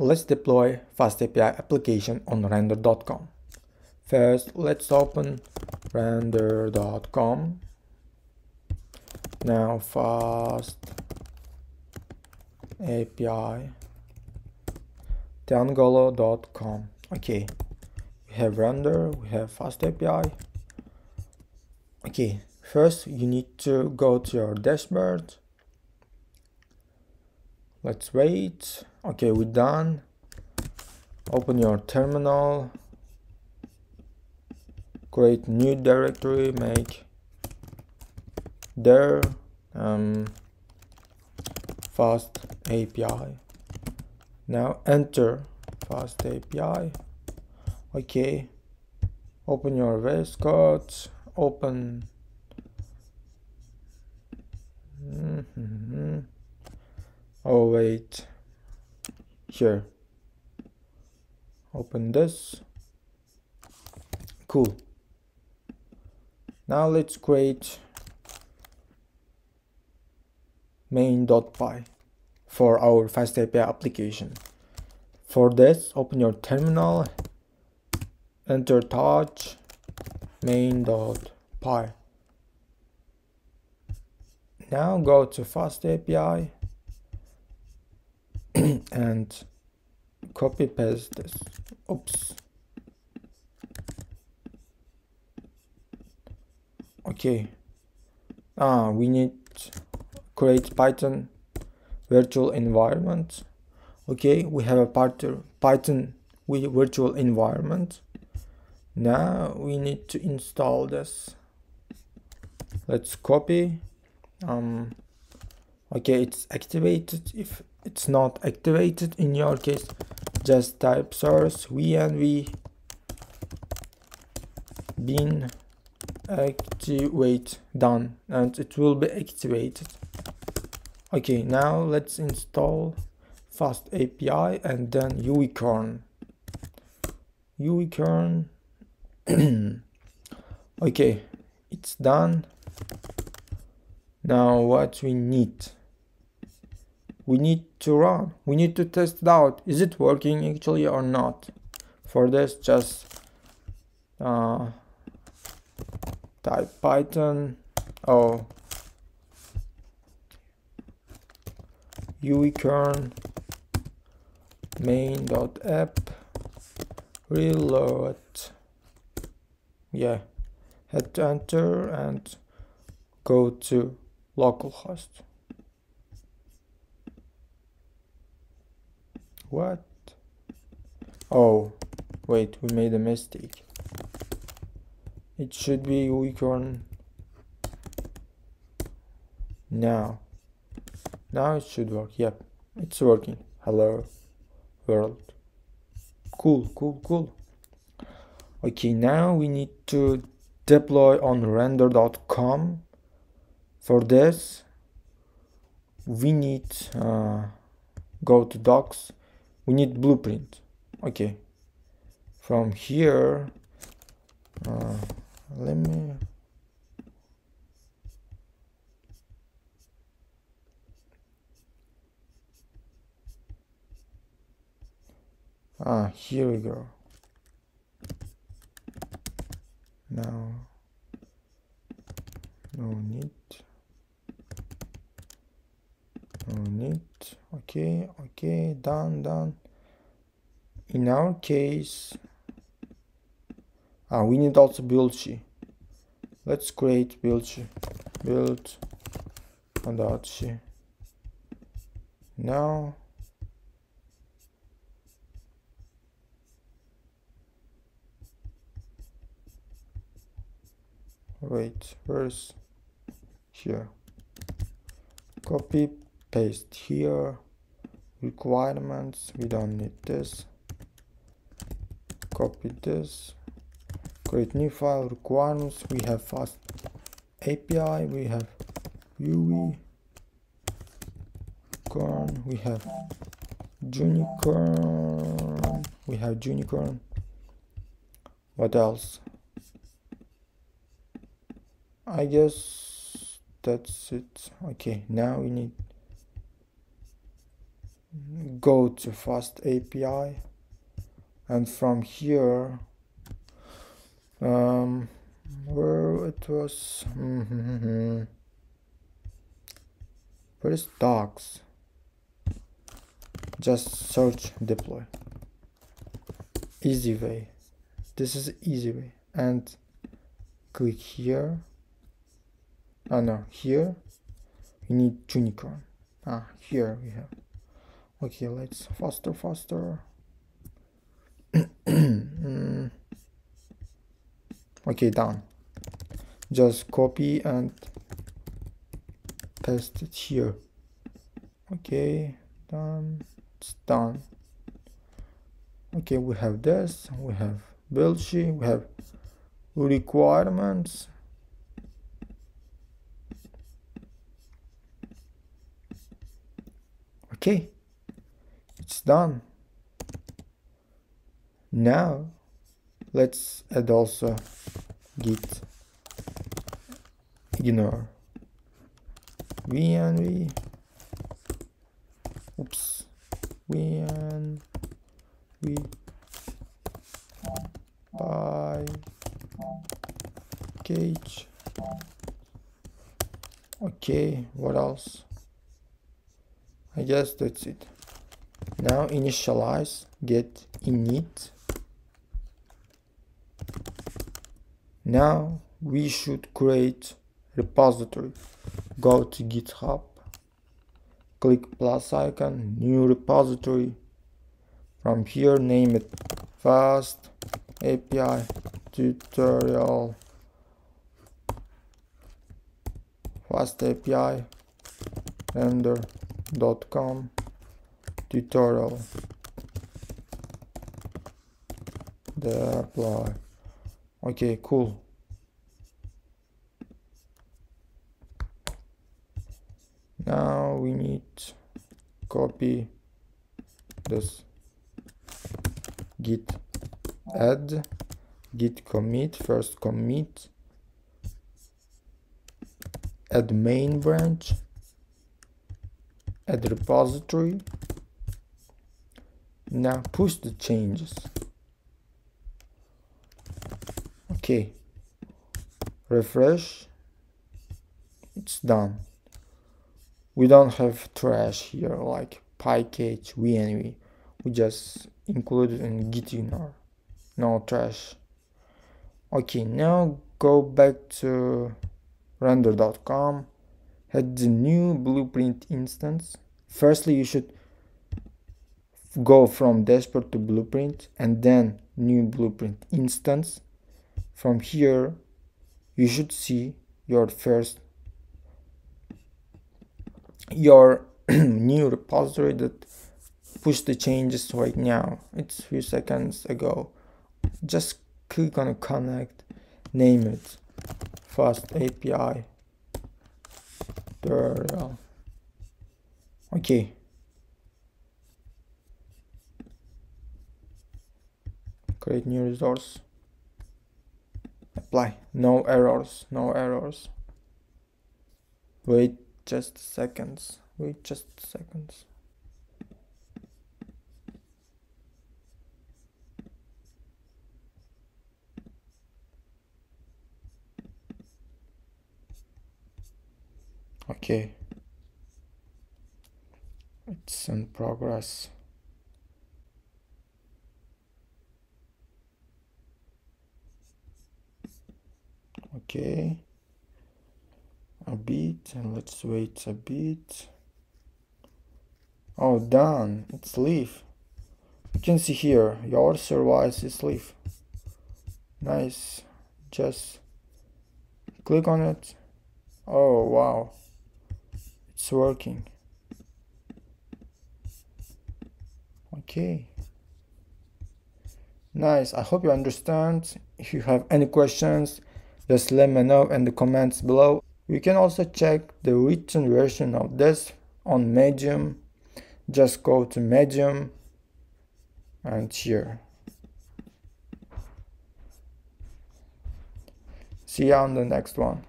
Let's deploy FastAPI application on render.com. First, let's open render.com. Now FastAPI tiangolo.com. Okay, we have render, we have FastAPI. Okay, first you need to go to your dashboard. Let's wait. Okay, we're done. Open your terminal. Create new directory. Make there FastAPI. Now enter FastAPI. Okay. Open your VS Code. Open. Oh wait, here, open this. Cool. Now let's create main.py for our FastAPI application. For this, open your terminal, enter touch main.py. Now go to FastAPI and copy paste this. Oops. Okay. We need to create Python virtual environment. Okay, we have a Python virtual environment. Now we need to install this. Let's copy. Okay, it's activated. If it's not activated in your case, just type source venv bin activate, done, and it will be activated. Okay, now let's install FastAPI and then uvicorn. Okay, it's done. Now what we need? We need to run. We need to test it out. Is it working actually or not? For this, just type Python uvicorn main.app reload. Yeah, hit enter and go to localhost. What? Oh, wait, we made a mistake. It should be uvicorn. Now it should work. Yep, it's working. Hello, world. Cool. Okay, now we need to deploy on render.com. For this, we need go to docs. We need blueprint. Okay. From here, let me. Here we go. Now, no need. Okay, done. In our case, we need also build sheet. Let's create build sheet. Build.sheet. Now, wait, where's here? Copy paste here. Requirements, we don't need this. Copy this. Create new file, requirements. We have FastAPI, we have uvicorn, we have gunicorn, What else? I guess that's it. Okay, now we need go to FastAPI, and from here where it was where is docs, just search deploy. Easy way, this is easy way, and click here. Oh no, here you need Gunicorn. Ah, here we have. Okay, let's faster. Okay, done. Just copy and paste it here. Okay, done. It's done. Okay, we have this. We have build sheet. We have requirements. Okay, it's done. Now let's add also gitignore venv. Oops, venv PyCache. Okay, what else? I guess that's it. Now initialize get init. Now we should create repository. Go to GitHub, click plus icon, new repository. From here name it FastAPI tutorial FastAPI render.com tutorial deploy. Okay, cool. Now we need to copy this git add, git commit, first commit, add main branch, add repository. Now push the changes. Okay, refresh. It's done. We don't have trash here like PyCache, venv. We just included in gitignore. No trash. Okay, now go back to render.com. Had the new blueprint instance. Firstly, you should go from dashboard to blueprint and then new blueprint instance. From here, you should see your new repository that pushed the changes right now. It's a few seconds ago. Just click on connect, name it FastAPI tutorial. Okay. Create new resource. Apply. No errors. No errors. Wait just seconds. Wait just seconds. Okay, it's in progress. Okay, a bit, and let's wait a bit. Oh, done. It's live. You can see here your service is live. Nice. Just click on it. Oh wow, it's working. Okay, nice. I hope you understand. If you have any questions, just let me know in the comments below. You can also check the written version of this on Medium. Just go to Medium and here. See you on the next one.